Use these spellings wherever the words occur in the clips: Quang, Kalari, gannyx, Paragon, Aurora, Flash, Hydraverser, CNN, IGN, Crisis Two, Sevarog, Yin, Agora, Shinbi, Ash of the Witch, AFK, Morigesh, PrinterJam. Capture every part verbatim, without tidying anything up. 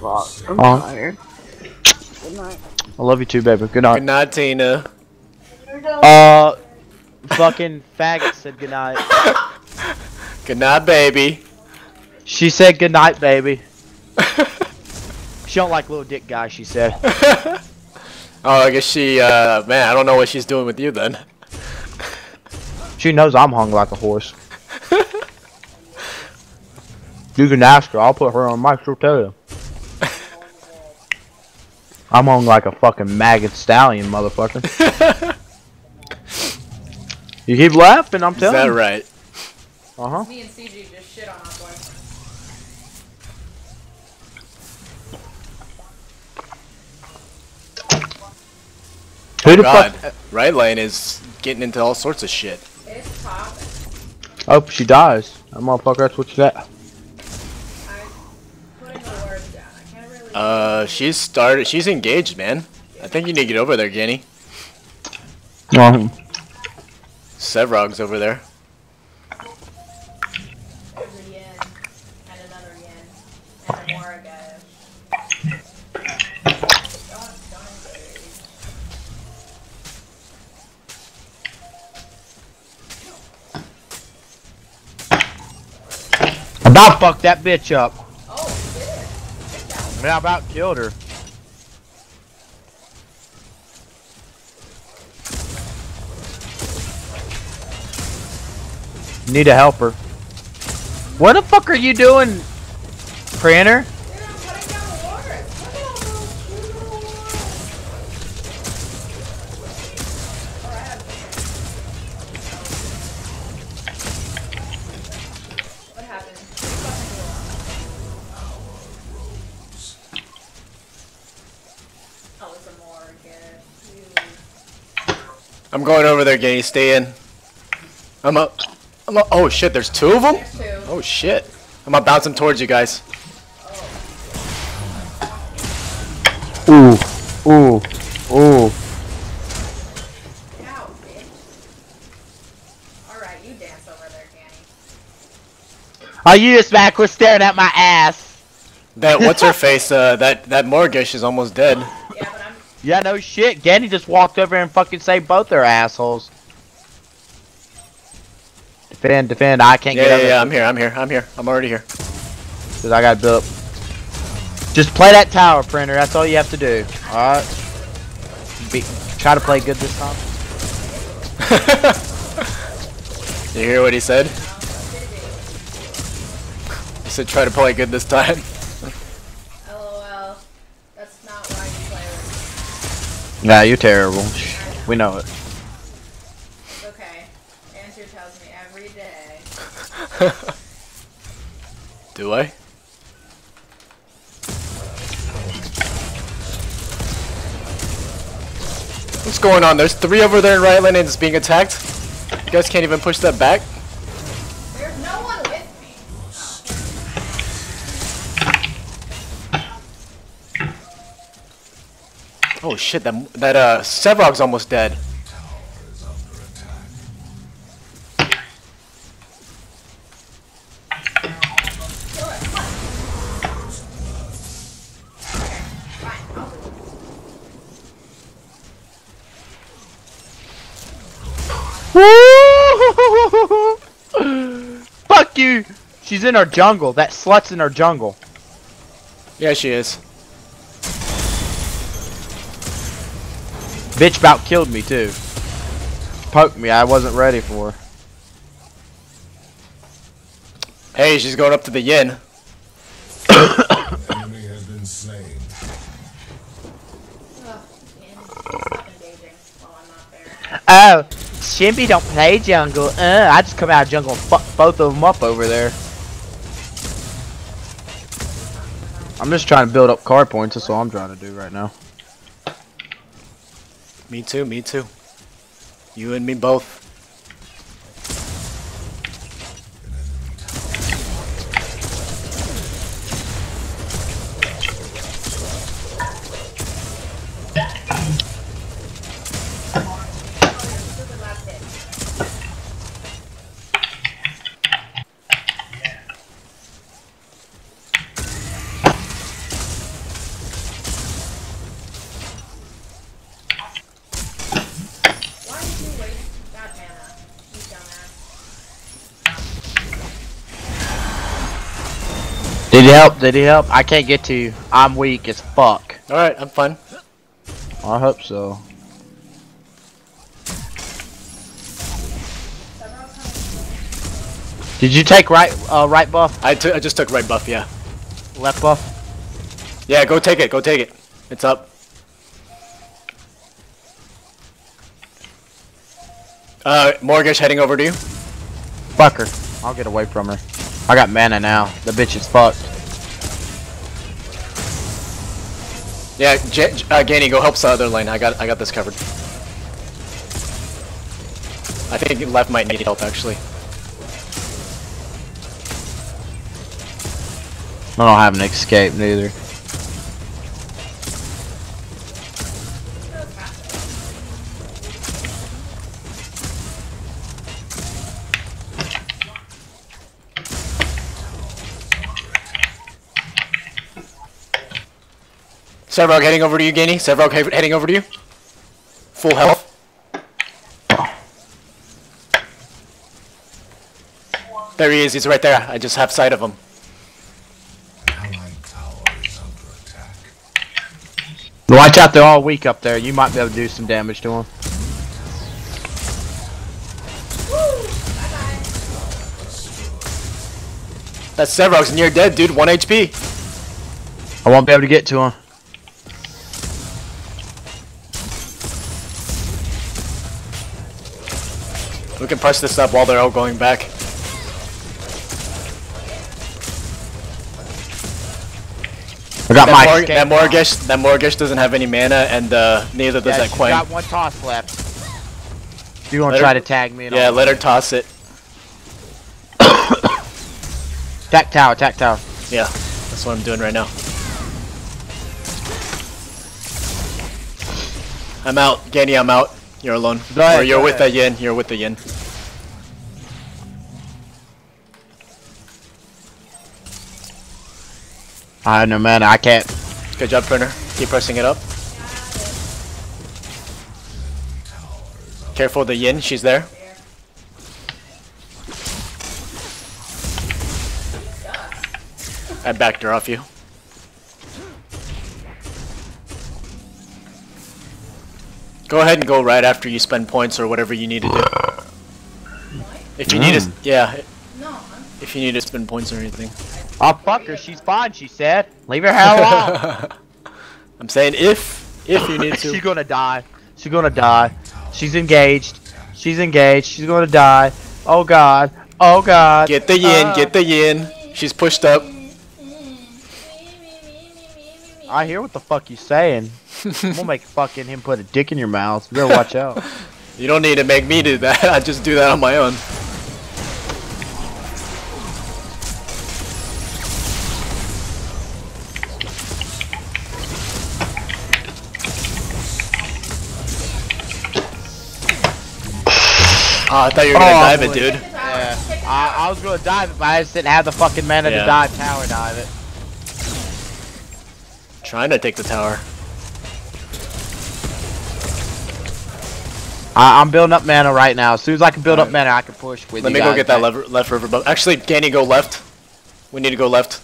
Fuck, I'm oh. tired. Good night. I love you too, baby. Good night. Good night, Tina. Uh, fucking faggot said good night. Good night, baby. She said good night, baby. She don't like little dick guys, she said. Oh, I guess she, uh, man, I don't know what she's doing with you then. She knows I'm hung like a horse. You can ask her. I'll put her on mic. She'll tell you. I'm hung like a fucking maggot stallion, motherfucker. You keep laughing, I'm telling you. Is that right? Uh-huh. Me and C G just shit on our boyfriend. Oh, who the God. fuck? Right lane is getting into all sorts of shit. It's popping. Oh, she dies. That motherfucker, that's what you got. Uh, she's started. She's engaged, man. I think you need to get over there, Ganny. Um. Sevarog's over there. There's a Yin and another Yin and a Morigesh. About fucked that bitch up. I mean, I about killed her. Need a helper. What the fuck are you doing, Printer? Dude, I'm putting down the water. What happened? I'm going over there, Ganny. Stay in. I'm up. I'm up. Oh shit, there's two of them? Two. Oh shit. I'm gonna bounce them towards you guys. Ooh. Ooh. Ooh. Ow, bitch. Alright, you dance over there, Ganny. Oh, you just back was staring at my ass. That, what's her face? Uh, that, that Morigesh is almost dead. Yeah, no shit. Ganny just walked over and fucking saved both their assholes. Defend, defend. I can't yeah, get over. Yeah, yeah, I'm here. I'm here. I'm here. I'm already here. Cause I got built. Just play that tower, Printer. That's all you have to do. All right. Be try to play good this time. You hear what he said? He said, "Try to play good this time." Nah, you're terrible. We know it. It's okay. Answer tells me every day. Do I? What's going on? There's three over there in right lane and it's being attacked. You guys can't even push that back. There's no one with me. Oh shit, that, that uh, Sevarog's almost dead. Fuck you! She's in our jungle. That slut's in our jungle. Yeah, she is. Bitch about killed me too. Poked me, I wasn't ready for her. Hey, she's going up to the Yin. Enemy has been slain. Oh, Shinbi don't play jungle. Uh, I just come out of jungle and fuck both of them up over there. I'm just trying to build up card points, that's all I'm trying to do right now. Me too, me too. You and me both. Did it help? Did it help? I can't get to you. I'm weak as fuck. Alright, I'm fine. I hope so. Did you take right uh, right buff? I, I just took right buff, yeah. Left buff? Yeah, go take it. Go take it. It's up. Uh, Morigesh heading over to you. Fuck her. I'll get away from her. I got mana now. The bitch is fucked. Yeah, J uh, Ganny, go help the other lane. I got, I got this covered. I think left might need help actually. I don't have an escape neither. Sevarog heading over to you, Ganny. Sevarog he heading over to you. Full health. There he is. He's right there. I just have sight of him. Watch out, they're all weak up there. You might be able to do some damage to them. That Sevarog's near dead, dude. one H P. I won't be able to get to him. We can push this up while they're all going back. I got my escape. That Morigesh, that Morigesh doesn't have any mana, and uh, neither does yeah, that Quang. I got one toss left. You want to try to tag me? And yeah, all let her toss it. Attack tower, attack tower. Yeah, that's what I'm doing right now. I'm out, Ganny. I'm out. You're alone. Or you're with the Yin. You're with the Yin. I know, man. I can't. Good job, Printer. Keep pressing it up. Careful, the Yin. She's there. I backed her off you. Go ahead and go right after you spend points or whatever you need to do. If you mm. need to, yeah. No. If you need to spend points or anything. I'll fuck her. She's fine. She said. Leave her hell alone. I'm saying if, if you need to. She's gonna die. She's gonna die. She's engaged. She's engaged. She's gonna die. Oh god. Oh god. Get the Yin. Uh. Get the Yin. She's pushed up. I hear what the fuck you saying. We'll make fucking him put a dick in your mouth. You better watch out. You don't need to make me do that. I just do that on my own. Oh, I thought you were gonna oh, dive it, dude. Yeah. I, I was gonna dive it, but I just didn't have the fucking mana yeah. to dive tower dive it. Trying to take the tower. I, I'm building up mana right now. As soon as I can build right. up mana, I can push with Let you me guys. go get that left, left river buff. Actually, Ganny, go left. We need to go left.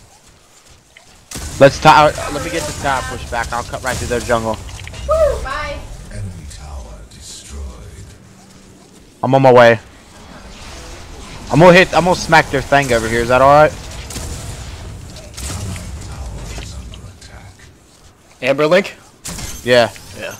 Let's tower. Let me get the tower push back. I'll cut right through their jungle. Woo, bye. Enemy tower destroyed. I'm on my way. I'm gonna hit. I'm gonna smack their thing over here. Is that all right? Amberlink? Yeah. Yeah.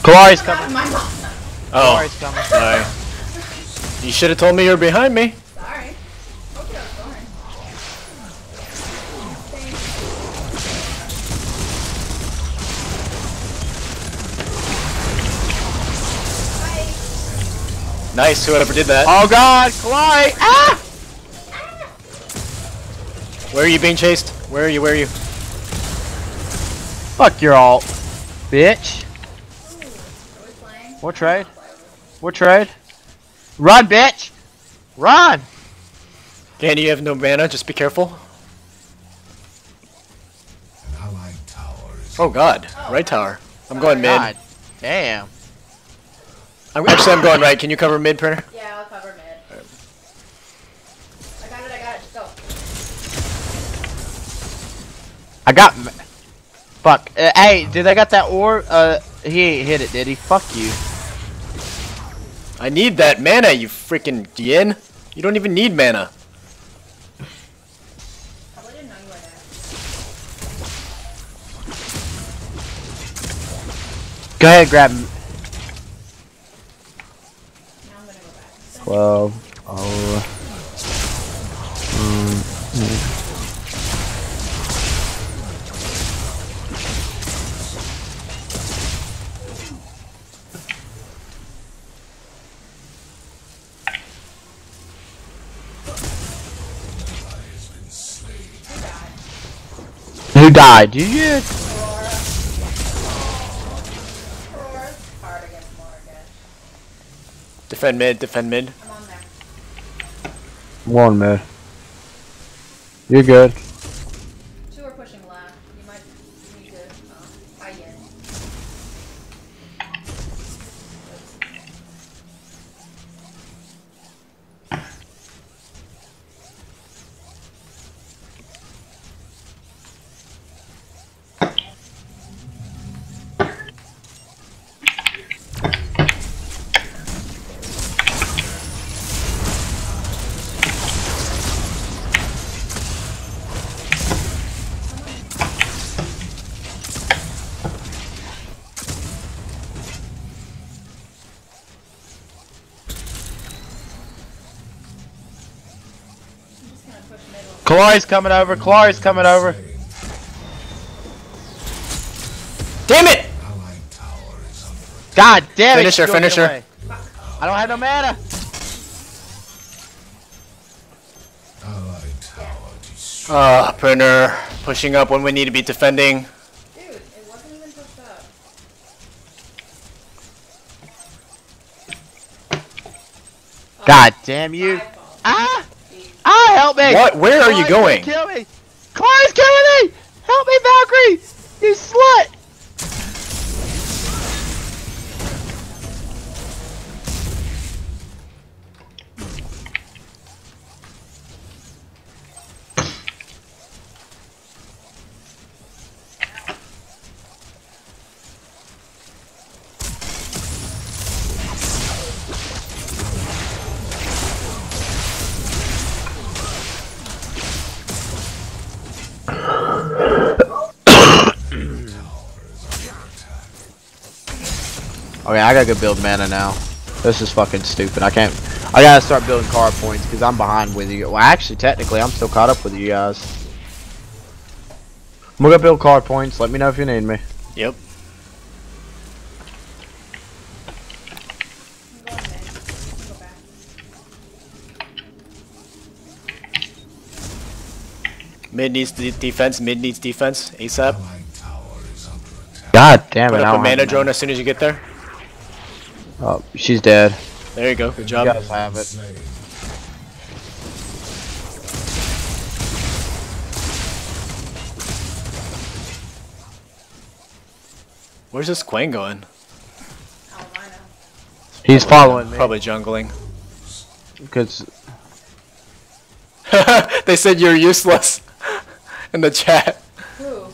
Kalari's coming. Oh. Kalari's coming. Sorry. You should have told me you were behind me. Sorry. Okay, sorry. Nice, whoever did that. Oh god, Kalari! Ah! Where are you being chased? Where are you? Where are you? Fuck your alt, bitch. We'll trade. We'll trade. Run, bitch! Run! Ganny, you have no mana, just be careful. Oh god, right tower. I'm going mid. God damn. I'm, actually, I'm going right. Can you cover mid, Printer? Yeah, I'll cover mid. Right. I got it, I got it. Just go. I got... Fuck. Uh, hey, did I got that orb? Uh, he ain't hit it, did he? Fuck you. I need that mana, you freaking Yin. You don't even need mana. Go ahead and grab him. Now I'm gonna go back. twelve. Oh. Mm -hmm. Who died? You did? Defend mid, defend mid. I'm on there. One mid. You're good. Two are pushing left. You might need to fight in. Kalari's coming over, Kalari's coming over. Damn it! God damn it! Finish her, finish her. I don't have no mana! Ah, uh, Printer. Pushing up when we need to be defending. Dude, it wasn't even pushed up. Oh, God damn you. Ah! Ah, help me! What? Where Kalari's are you going? Kill me! Kalari's killing me! Help me, Valkyrie! You slut! Okay, I gotta go build mana now. This is fucking stupid. I can't. I gotta start building card points because I'm behind with you. Well, actually, technically, I'm still caught up with you guys. I'm gonna build card points. Let me know if you need me. Yep. Mid needs de defense. Mid needs defense. ASAP. God damn it! Put up a mana drone as soon as you get there. Oh, she's dead. There you go. Good job. You guys have it. Where's this Quang going? He's following me. Probably jungling. Because they said you're useless in the chat. Who?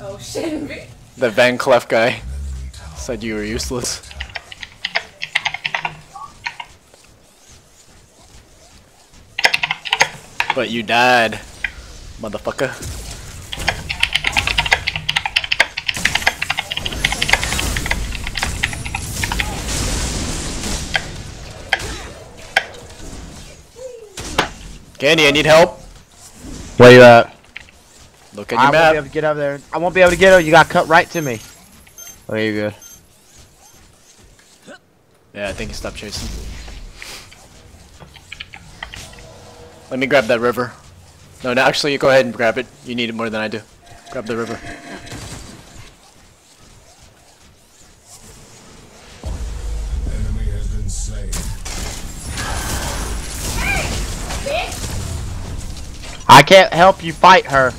Oh, Shinbi. The Van Clef guy said you were useless. But you died, motherfucker. Candy, I need help. Where you at? Look at your I map. I won't be able to get over there. I won't be able to get over. You got cut right to me. Oh, you're good. Yeah, I think you stopped chasing. Let me grab that river. No, no, actually, you go ahead and grab it. You need it more than I do. Grab the river. Enemy has been slain. Hey, I can't help you fight her.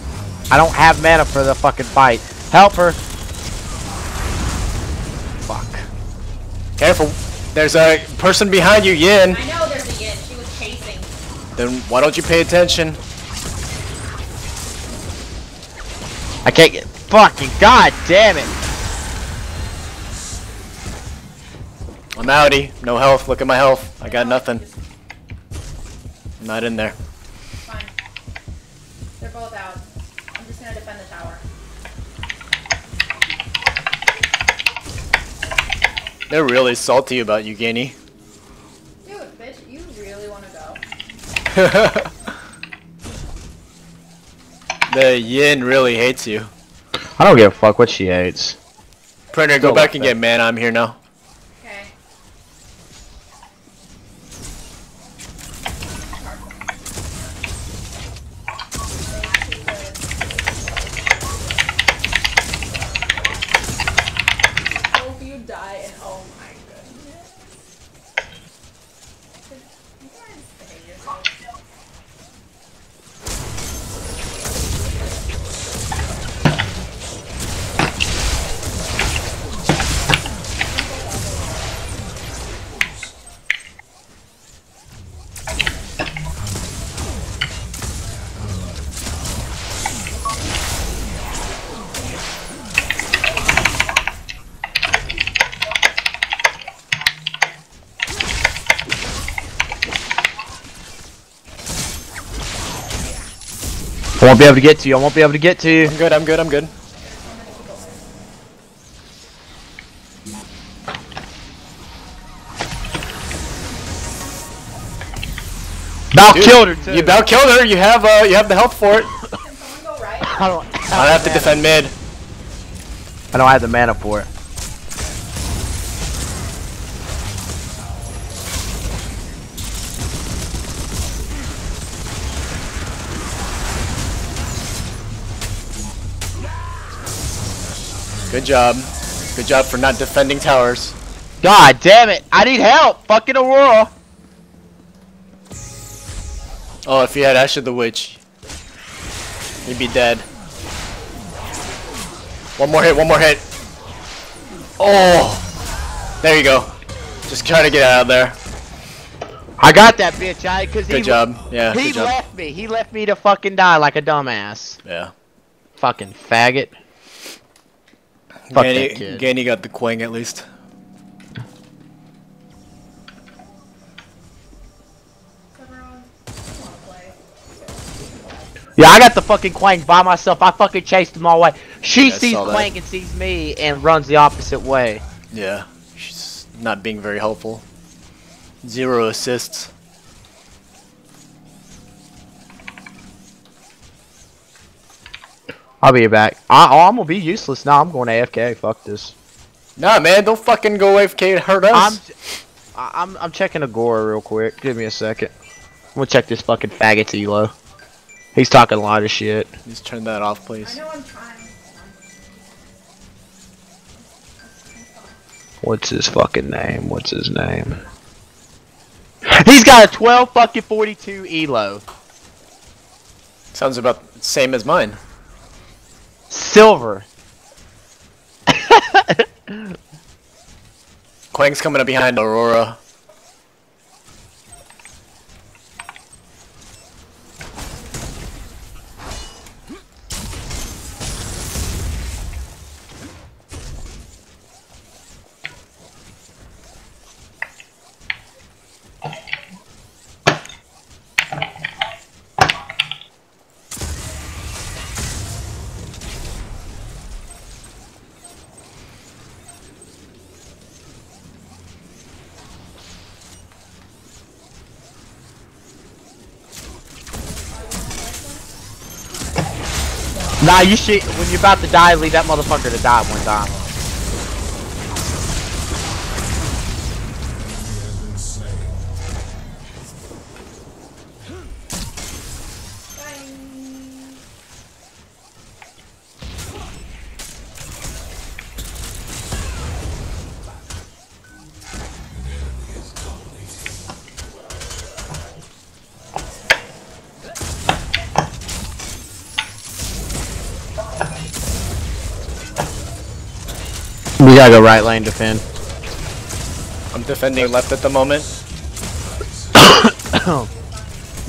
I don't have mana for the fucking fight. Help her. Fuck. Careful. There's a person behind you, Yin. I know there's a Yin. She was chasing. Then why don't you pay attention? I can't get fucking god damn it. I'm outie. No health. Look at my health. I got nothing. I'm not in there. Fine. They're both out. I'm just gonna defend the tower. They're really salty about you, Ganny. Dude, bitch, you really wanna go. The Yin really hates you. I don't give a fuck what she hates. Printer, Still go back and that. get mana. I'm here now. Okay. I hope you die and oh my goodness. You guys behave yourself. I won't be able to get to you, I won't be able to get to you. I'm good, I'm good, I'm good. About Dude, killed her too. You about killed her, you have uh you have the health for it. Can someone go right? I don't have, I don't have to defend mid. I don't have the mana for it. Good job. Good job for not defending towers. God damn it! I need help! Fucking Aurora! Oh, if you had Ash of the Witch, you'd be dead. One more hit, one more hit. Oh! There you go. Just try to get out of there. I got that bitch, I- cause Good he job. Yeah, He good job. left me. He left me to fucking die like a dumbass. Yeah. Fucking faggot. Fuck Ganny, that kid. Ganny got the Quang at least. Yeah, I got the fucking Quang by myself. I fucking chased him all the way. She yeah, sees Quang and sees me and runs the opposite way. Yeah, she's not being very helpful. Zero assists. I'll be back. I, oh, I'm gonna be useless now. Nah, I'm going A F K. Fuck this. Nah, man, don't fucking go A F K and hurt us. I'm, I'm, I'm checking Agora real quick. Give me a second. I'm gonna check this fucking faggot's elo. He's talking a lot of shit. Just turn that off, please. I know I'm trying. What's his fucking name? What's his name? He's got a twelve fucking forty-two elo. Sounds about the same as mine. Silver. Quang's coming up behind Aurora. Nah, you should, when you're about to die, leave that motherfucker to die one time. We gotta go right lane defend. I'm defending left at the moment.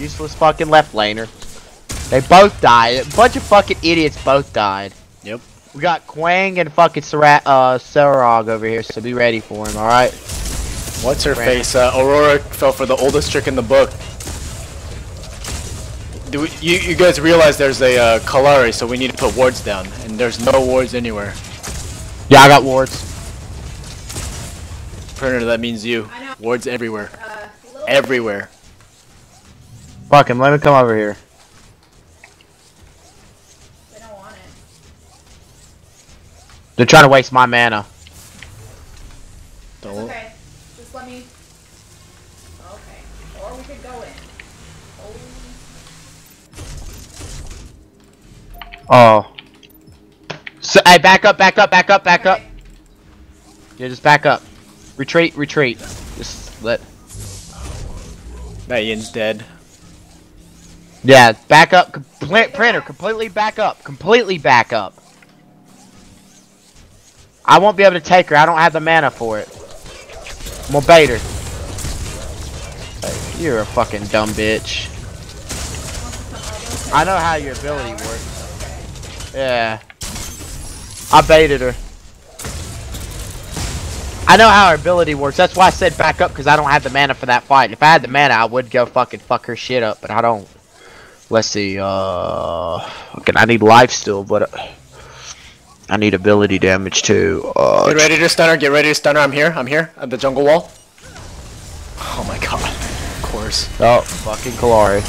Useless fucking left laner. They both died. A bunch of fucking idiots both died. Yep. We got Quang and fucking Serat, uh, Sevarog over here, so be ready for him, alright? What's her Brandon. face? Uh, Aurora fell for the oldest trick in the book. Do we, you, you guys realize there's a uh, Kalari, so we need to put wards down, and there's no wards anywhere. Yeah, I got wards. Printer, that means you. Wards everywhere. Uh, everywhere. Fuck him, let me come over here. They don't want it. They're trying to waste my mana. Don't. It's okay. Just let me... Okay. Or we could go in. Oh. Oh. So, hey, back up, back up, back up, back okay. up. Yeah, just back up. Retreat, retreat. Just let... That Yin's dead. Yeah, back up, compl printer, completely back up, completely back up. I won't be able to take her, I don't have the mana for it. I'm gonna bait her. You're a fucking dumb bitch. I know how your ability works. Yeah. I baited her. I know how her ability works, that's why I said back up, because I don't have the mana for that fight. If I had the mana, I would go fucking fuck her shit up, but I don't. Let's see, uh... okay, I need life still, but... Uh, I need ability damage too, uh... Get ready to stun her, get ready to stun her, I'm here, I'm here, at the jungle wall. Oh my god, of course. Oh, fucking Kalari.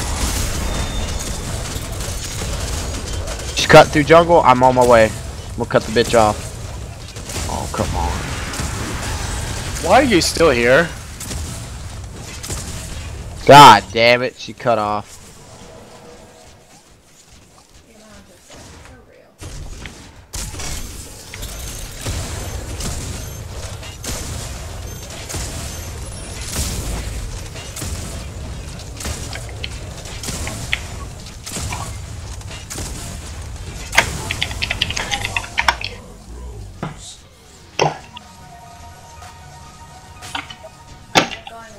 She's cut through jungle, I'm on my way. We'll cut the bitch off. Oh, come on. Why are you still here? God damn it, she cut off.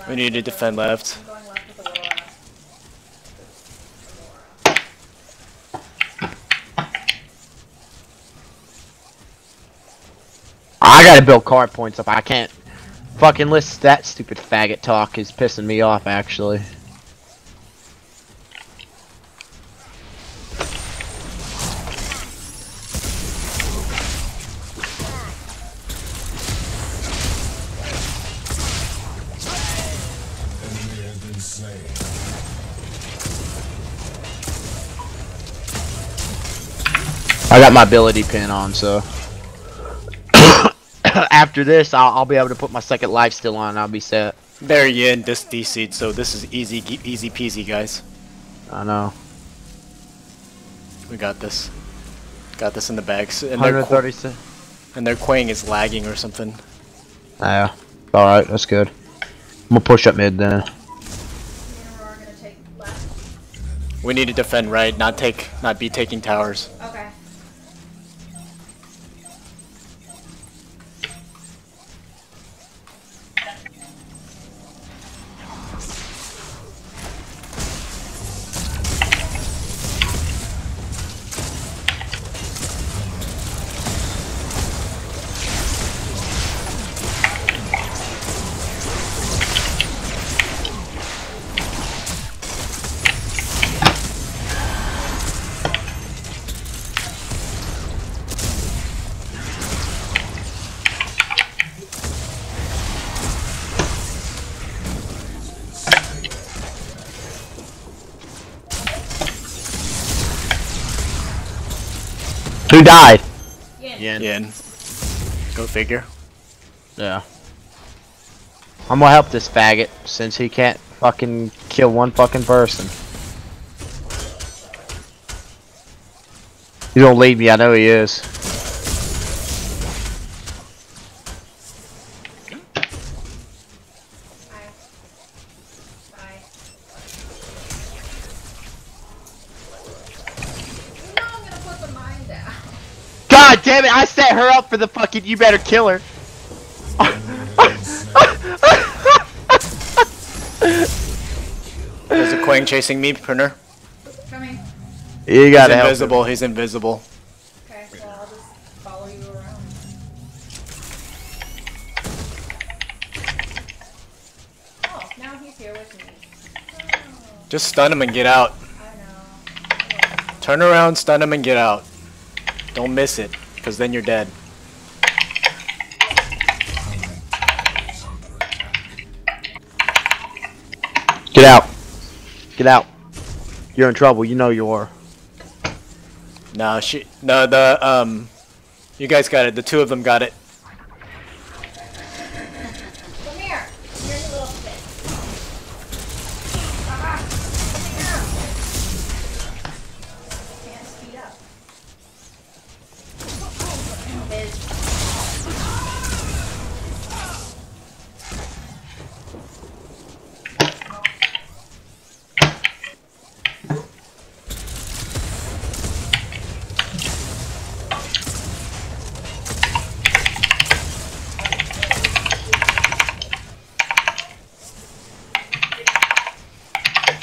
We need to defend left. I gotta build card points up. I can't fucking list that stupid faggot talk is pissing me off actually. I got my ability pin on, so after this, I'll, I'll be able to put my second life still on. And I'll be set. There you in this D C'd, so this is easy, easy peasy, guys. I know. We got this. Got this in the bags. And one thirty-six. And their Quang is lagging or something. Yeah. All right, that's good. I'm gonna push up mid then. We need to defend right, not take, not be taking towers. Okay. Who died? Yin. Yin. Yin. Go figure. Yeah. I'm gonna help this faggot since he can't fucking kill one fucking person. He's gonna leave me, I know he is. God damn it, I set her up for the fucking you better kill her. There's a Quang chasing me, printer. Coming. You gotta help. He's invisible, he's invisible. Okay, so I'll just follow you around. Oh, now he's here with me. Oh. Just stun him and get out. I know. Yeah. Turn around, stun him, and get out. Don't miss it, because then you're dead. Get out. Get out. You're in trouble. You know you are. No, she. No, the. Um. You guys got it. The two of them got it. Come here. You're a little bit. Ah, come here. Can't speed up.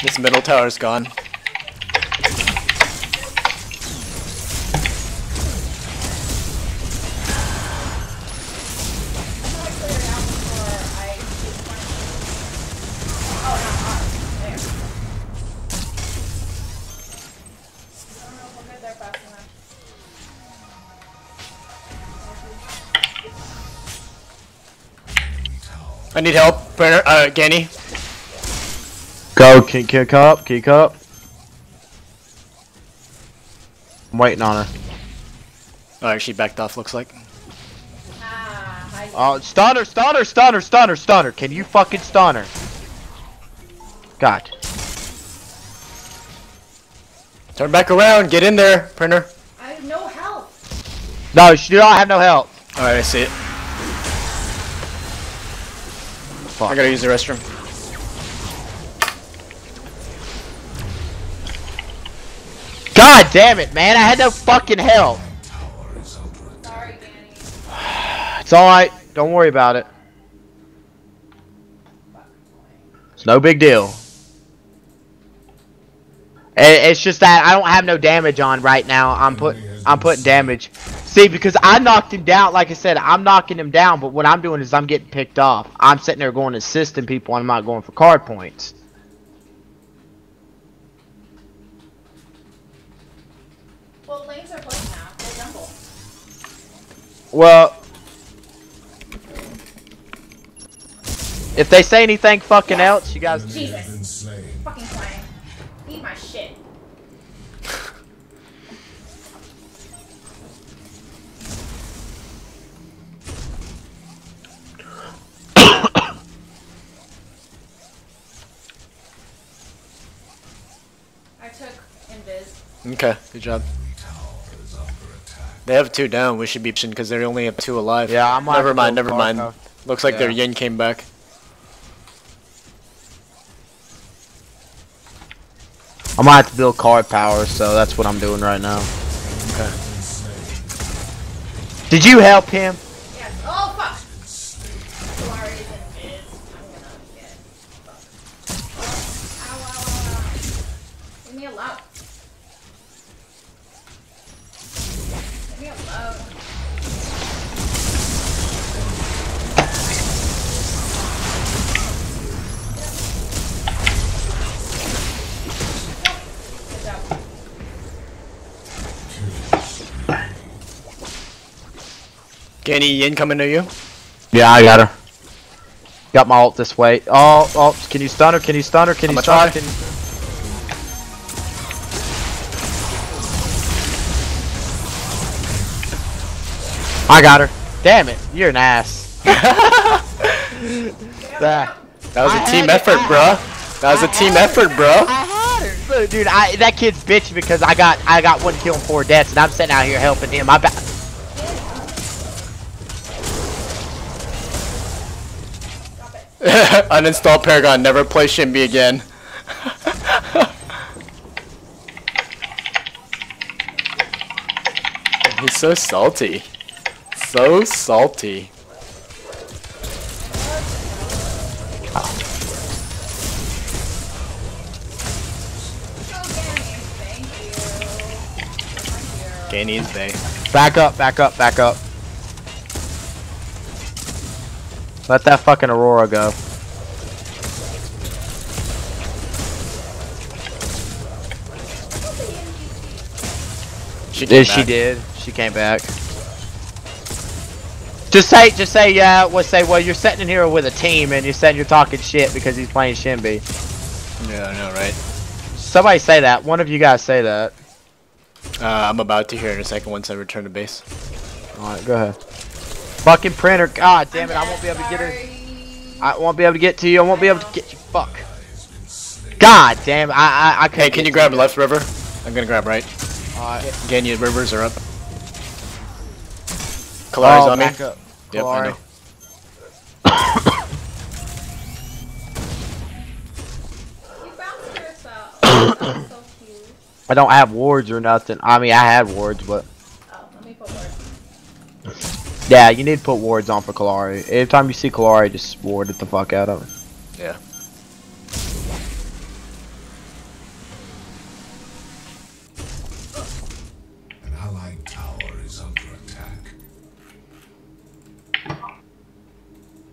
This middle tower is gone. I need help, printer, uh, Ganny. Go, kick up, kick up. I'm waiting on her. Alright, she backed off, looks like. Ah, uh, stun her, stun her, stun her, stun her, stun her. Can you fucking stun her? God. Turn back around, get in there, printer. I have no help. No, she do not have no help. Alright, I see it. Fuck. I gotta use the restroom. God damn it, man! I had no fucking help. Sorry, Danny. It's all right. Don't worry about it. It's no big deal. It's just that I don't have no damage on right now. I'm put. I'm putting damage. See, because I knocked him down. Like I said, I'm knocking him down. But what I'm doing is I'm getting picked off. I'm sitting there going assisting people. And I'm not going for card points. Well, lanes are playing now. They jumble. Well, if they say anything fucking yes. else, you guys. Jesus. Fucking Quang. Eat my shit. I took invis. Okay, good job. They have two down. We should be pitching because they only have two alive. Yeah, I'm never mind. Never mind. Enough. Looks like yeah. their Yin came back. I might have to build card power, so that's what I'm doing right now. Okay. Did you help him? Yes. Oh fuck! Sorry, it is. I'm gonna get fucked. Ow! Ow! Ow! Leave me alone. Ganny, Yin coming to you? Yeah, I got her. Got my ult this way. Oh, oh, can you stun her? Can you stun her? Can I'm you stun her? I got her. Damn it, you're an ass. that, that was a I team effort, bruh. That was I a team effort, bruh. I had her. Dude, I, that kid's bitching because I got I got one kill and four deaths, and I'm sitting out here helping him. I Uninstall Paragon, never play Shinbi again. He's so salty. So salty. Oh. Can't ease bay. Back up, back up, back up. Let that fucking Aurora go. She did. She did. She came back. Just say, just say, yeah. Well, say, well, you're sitting in here with a team, and you're saying you're talking shit because he's playing Shinbi. Yeah, I know, right? Somebody say that. One of you guys say that. Uh, I'm about to hear in a second once I return to base. All right, go ahead. Fucking printer. God damn it! I won't be able to get her. I won't be able to get to you. I won't be able to get you. Fuck. God damn! I I I can't. Hey, can you grab left river? I'm gonna grab right. Uh, Gannyx rivers are up. Kalari's oh, on me. Up. Yep, I know. I don't have wards or nothing. I mean, I had wards, but. Oh, let me put wards. Yeah, you need to put wards on for Kalari. Every time you see Kalari, just ward it the fuck out of it. Yeah.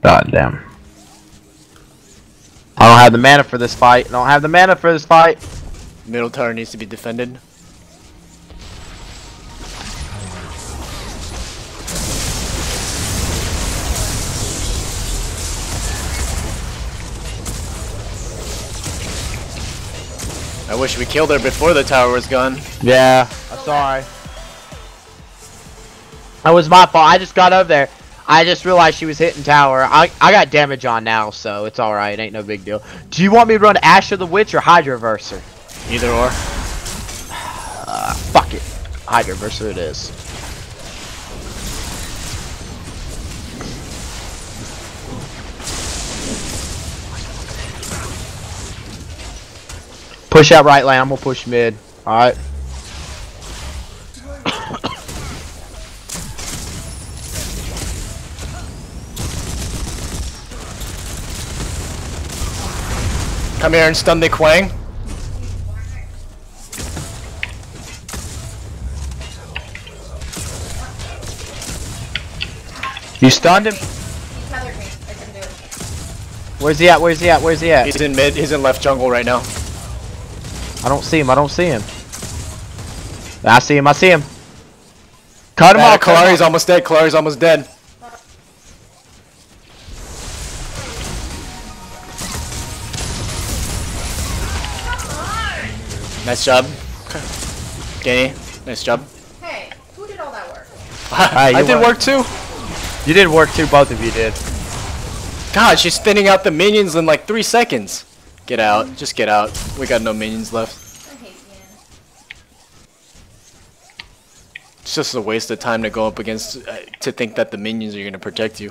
God damn. I don't have the mana for this fight. I don't have the mana for this fight. Middle tower needs to be defended. I wish we killed her before the tower was gone. Yeah, I'm sorry. That was my fault. I just got over there. I just realized she was hitting tower. I, I got damage on now, so it's alright. It ain't no big deal. Do you want me to run Ash of the Witch or Hydraverser? Either or. Uh, fuck it. Hydraverser it is. Push out right lane. I'm going to push mid. Alright. Come here and stun the Quang. You stunned him? Where's he at? Where's he at? Where's he at? He's in mid. He's in left jungle right now. I don't see him. I don't see him. I see him. I see him. Cut him off. Kalari's almost dead. Kalari's almost dead. Nice job. Ganny, nice job. Hey, who did all that work? I, I did work too. You did work too, both of you did. God, she's spinning out the minions in like three seconds. Get out, just get out. We got no minions left. I hate you. It's just a waste of time to go up against, uh, to think that the minions are going to protect you.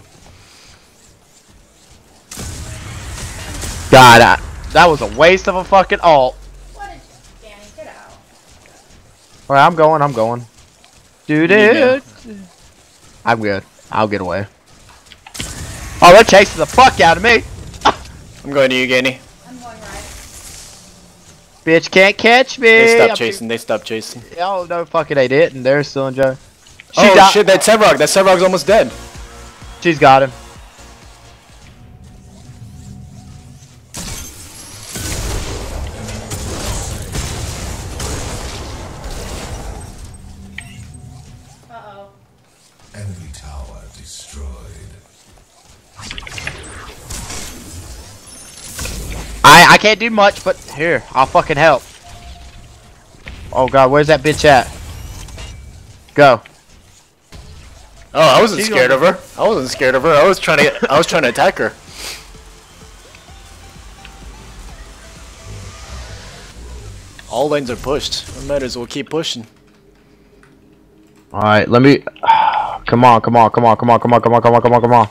God, I, that was a waste of a fucking ult. Alright, I'm going, I'm going. Dude, it. I'm good. I'll get away. Oh, they're chasing the fuck out of me! I'm going to you, Ganny. I'm going right. Bitch can't catch me! They stopped I'm chasing, they stopped chasing. Oh, no, fucking they didn't. They're still in jail. Oh, shit, that Sevarog. That Sevarog's almost dead. She's got him. I can't do much, but here, I'll fucking help. Oh god, where's that bitch at? Go. Oh, I wasn't She's scared gonna... of her. I wasn't scared of her. I was trying to get, I was trying to attack her. All lanes are pushed. I might as well keep pushing. All right, let me. Come on, come on, come on, come on, come on, come on, come on, come on, come on.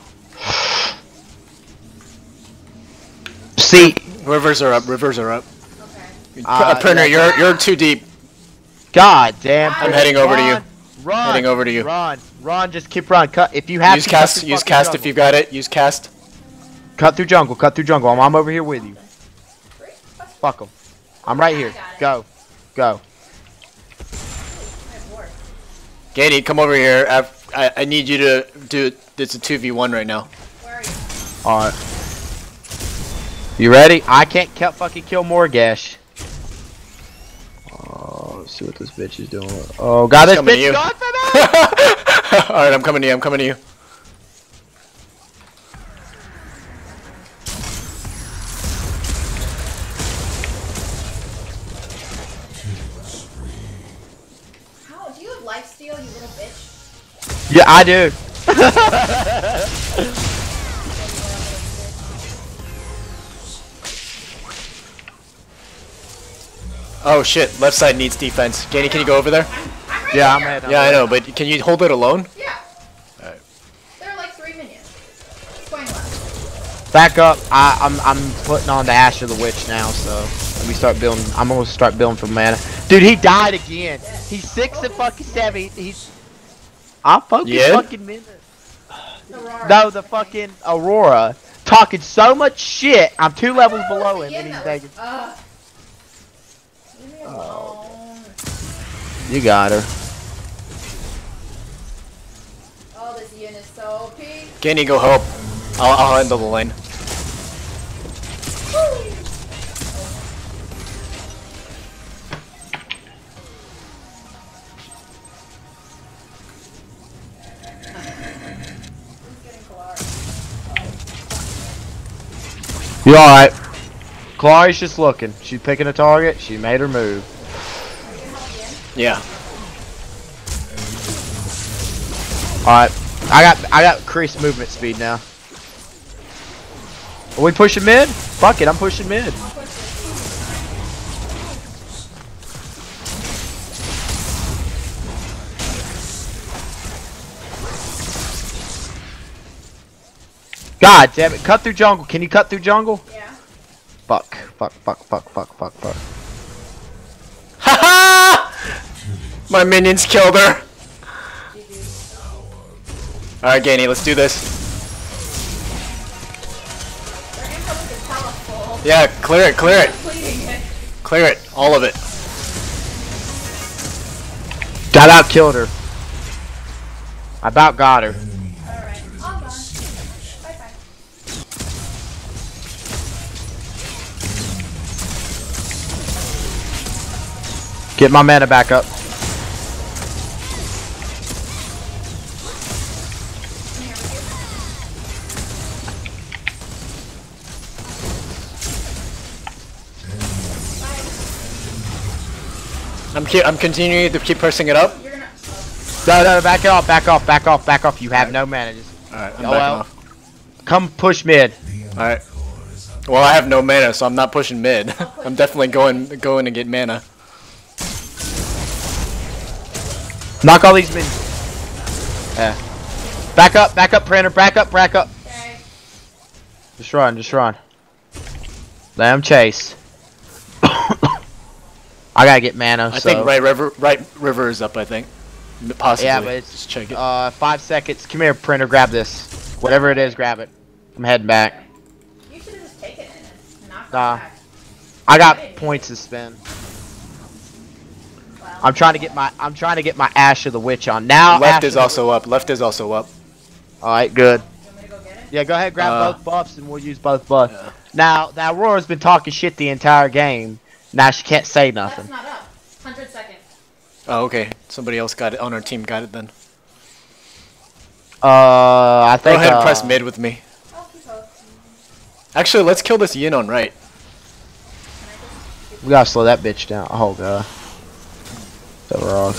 See. Rivers are up. Rivers are up. Okay. Uh, Printer, you're you're too deep. God damn! I'm heading over run, to you. Run. Heading over to you. Run. Run. Just keep run. Cut. If you have use to cast. Use cast jungle. If you've got it. Use cast. Cut through jungle. Cut through jungle. I'm, I'm over here with you. Fuck them. I'm right here. Go. Go. Ganny, come over here. I've, I I need you to do it's a two v one right now. Where are you? All right. You ready? I can't fucking kill Morigesh. Oh, let's see what this bitch is doing. Oh god, this bitch gone for that. All right, I'm coming to you. I'm coming to you. Yeah, I do. Oh shit, left side needs defense. Ganny, can you go over there? I'm, I'm right yeah, here. I'm head. Yeah, I know, but can you hold it alone? Yeah. Alright. There are like three minions. Going left. Back up. I, I'm I'm putting on the Ash of the Witch now, so let me start building. I'm gonna start building for mana. Dude, he died again. He's six and fucking seven. He, he's I fucking yeah. fucking minutes. No, the fucking Aurora talking so much shit. I'm two levels below him, and he's taking. Uh, oh. You got her. Oh, this Yin is so O P. Can you go help? I'll, I'll handle the lane. You alright? Kalari's just looking. She's picking a target. She made her move. Yeah. Alright. I got I got increased movement speed now. Are we pushing mid? Fuck it, I'm pushing mid. God damn it, cut through jungle. Can you cut through jungle? Yeah. Fuck, fuck, fuck, fuck, fuck, fuck, fuck. Haha! My minions killed her. Alright, Ganny, let's do this. Yeah, clear it, clear it. Clear it, all of it. That out killed her. I about got her. Get my mana back up. I'm keep, I'm continuing to keep pushing it up. No, no, back off, back off, back off, back off. You have no mana. All right, I'm backing off. Come push mid. All right. Well, I have no mana, so I'm not pushing mid. I'm definitely going going to get mana. Knock all these minions. Yeah. Back up, back up, Printer. Back up, back up. Okay. Just run, just run. Let him chase. I gotta get mana. I so. think right river, right river is up. I think. Possibly. Yeah, but it's just check it. Uh, five seconds. Come here, Printer. Grab this. Whatever it is, grab it. I'm heading back. You should have just taken it and not gone back. I got points to spend. I'm trying to get my I'm trying to get my Ash of the Witch on now. Left is also up. Left is also up. All right, good. You want me to go get it? Yeah, go ahead, grab uh, both buffs, and we'll use both buffs. Yeah. Now, the Aurora's been talking shit the entire game. Now she can't say nothing. That's not up. Hundred seconds. Oh, okay. Somebody else got it on our team. Got it then. Uh, I think. Go ahead uh, and press mid with me. I'll keep up. Actually, let's kill this Yin on right. We gotta slow that bitch down. Oh god. Sevarog.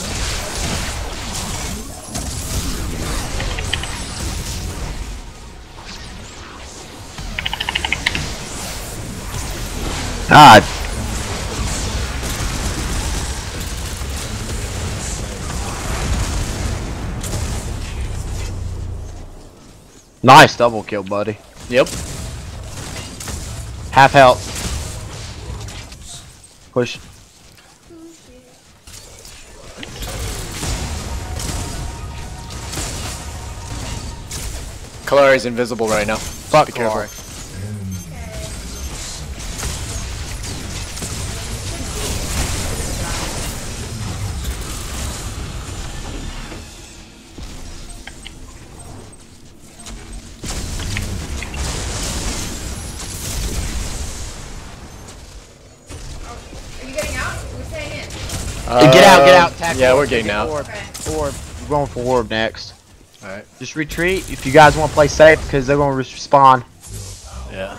God. Nice double kill, buddy. Yep. Half health. Push. Kalari's invisible right now. Fuck, be careful. Kalari. Uh, get out, get out, tackle. Yeah, we're getting out. Orb. Orb. We're going for orb next. Alright. Just retreat if you guys want to play safe, because they're going to respawn. Yeah.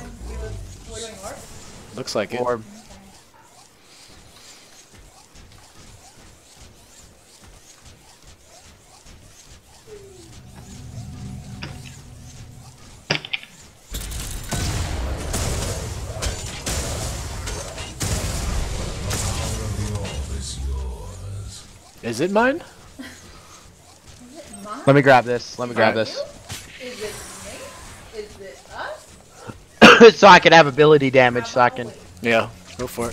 Looks like orb. It. Is it mine? Is it mine? Let me grab this. Let me grab right. this. Is it me? Is it us? So I can have ability damage. Probably. So I can. Yeah, go for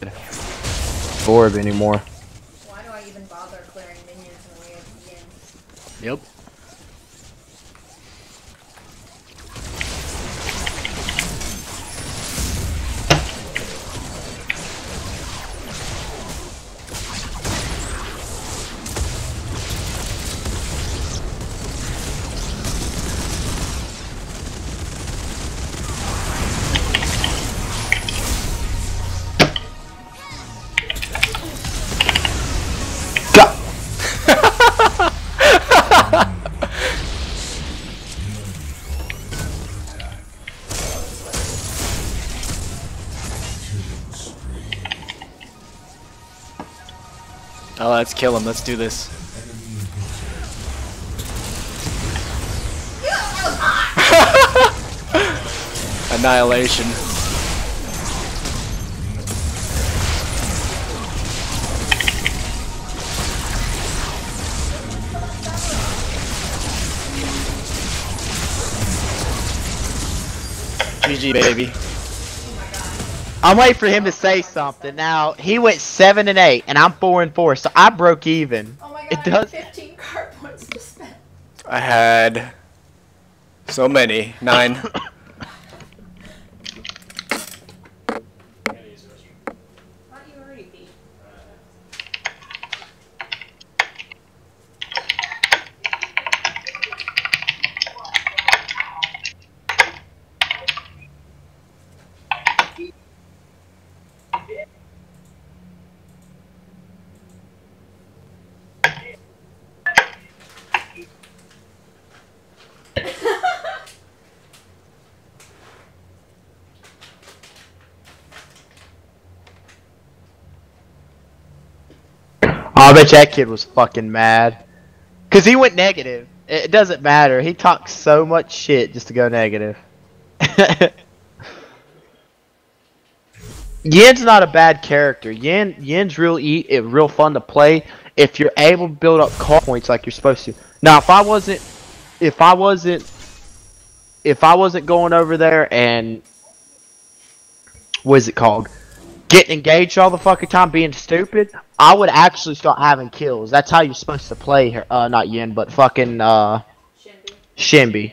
it. Orb anymore. Why do I even bother clearing minions in the way of Yin? Yep. Oh, let's kill him. Let's do this. Annihilation. G G, baby. I'm waiting for him to say something. Now he went seven and eight, and I'm four and four, so I broke even. Oh my God! It does. Fifteen card points to spend. I had so many nine. I bet that kid was fucking mad. Cause he went negative. It doesn't matter. He talks so much shit just to go negative. Yin's not a bad character. Yin Yin's real e real fun to play if you're able to build up call points like you're supposed to. Now if I wasn't if I wasn't if I wasn't going over there and what is it called? Getting engaged all the fucking time, being stupid, I would actually start having kills. That's how you're supposed to play her. Uh, not Yin, but fucking, uh... Shinbi. Shinbi.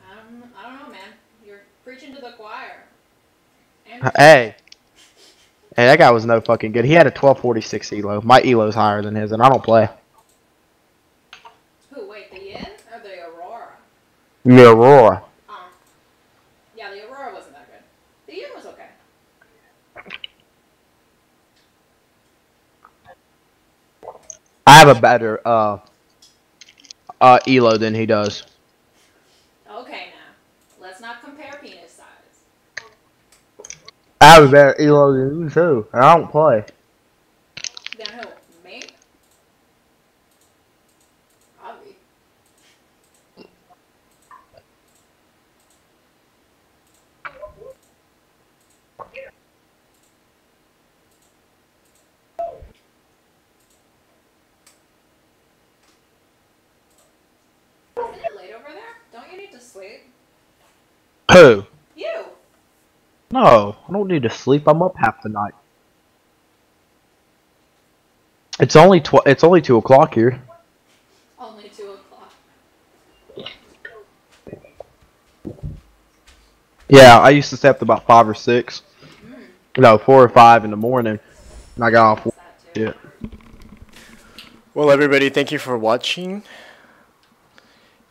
Um, I don't know, man. You're preaching to the choir. Uh, hey. Hey, that guy was no fucking good. He had a twelve forty-six E L O. My E L O's higher than his, and I don't play. Who, wait, the Yin? Or the Aurora? The Aurora. I have a better uh, uh, E L O than he does. Okay, now let's not compare penis size. I have a better E L O than you too, and I don't play. Then who? Me? I'll be. Who? You. No, I don't need to sleep. I'm up half the night. It's only tw It's only two o'clock here. Only two o'clock. Yeah, I used to stay up to about five or six. Mm. No, four or five in the morning, and I got off. Yeah. Well, everybody, thank you for watching.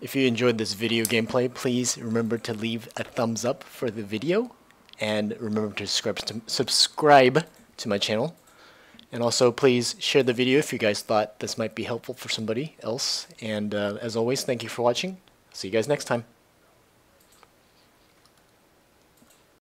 If you enjoyed this video gameplay, please remember to leave a thumbs up for the video, and remember to subscribe to, subscribe to my channel. And also, please share the video if you guys thought this might be helpful for somebody else. And uh, as always, thank you for watching. See you guys next time.